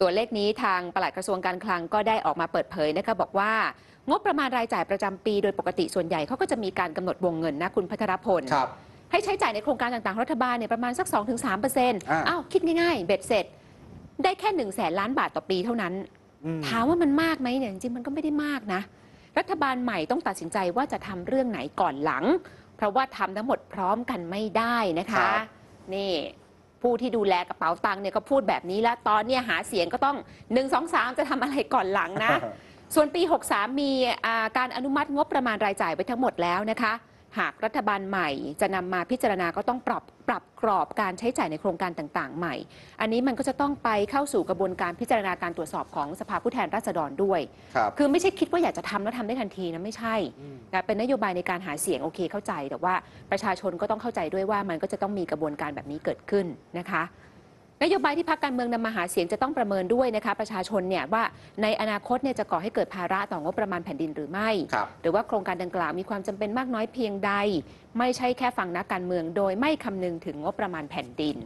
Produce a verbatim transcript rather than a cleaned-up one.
ตัวเลขนี้ทางปลัดกระทรวงการคลังก็ได้ออกมาเปิดเผยนะคะบอกว่างบประมาณรายจ่ายประจำปีโดยปกติส่วนใหญ่เขาก็จะมีการกำหนดวงเงินนะคุณพัทรพลให้ใช้จ่ายในโครงการต่างๆรัฐบาลเนี่ยประมาณสัก สองถึงสามเปอร์เซ็นต์ อ้าวคิดง่ายๆเบ็ดเสร็จได้แค่หนึ่งแสนล้านบาทต่อปีเท่านั้นถามว่ามันมากไหมเนี่ยจริงๆมันก็ไม่ได้มากนะรัฐบาลใหม่ต้องตัดสินใจว่าจะทำเรื่องไหนก่อนหลังเพราะว่าทำทั้งหมดพร้อมกันไม่ได้นะคะนี่ผู้ที่ดูแลกระเป๋าตังค์เนี่ยก็พูดแบบนี้แล้วตอนนี้หาเสียงก็ต้องหนึ่ง สอง สามจะทำอะไรก่อนหลังนะส่วนปีหกสามมีการอนุมัติงบประมาณรายจ่ายไปทั้งหมดแล้วนะคะหากรัฐบาลใหม่จะนำมาพิจารณาก็ต้องปรับปรับกรอบการใช้จ่ายในโครงการต่างๆใหม่อันนี้มันก็จะต้องไปเข้าสู่กระบวนการพิจารณาการตรวจสอบของสภาผู้แทนราษฎรด้วยคือไม่ใช่คิดว่าอยากจะทำแล้วทำได้ทันทีนะไม่ใช่เป็นนโยบายในการหาเสียงโอเคเข้าใจแต่ว่าประชาชนก็ต้องเข้าใจด้วยว่ามันก็จะต้องมีกระบวนการแบบนี้เกิดขึ้นนะคะนโยบายที่พรรคการเมืองนำมาหาเสียงจะต้องประเมินด้วยนะคะประชาชนเนี่ยว่าในอนาคตเนี่ยจะก่อให้เกิดภาระต่องบประมาณแผ่นดินหรือไม่หรือว่าโครงการดังกล่าวมีความจำเป็นมากน้อยเพียงใดไม่ใช่แค่ฟังนักการเมืองโดยไม่คำนึงถึงงบประมาณแผ่นดิน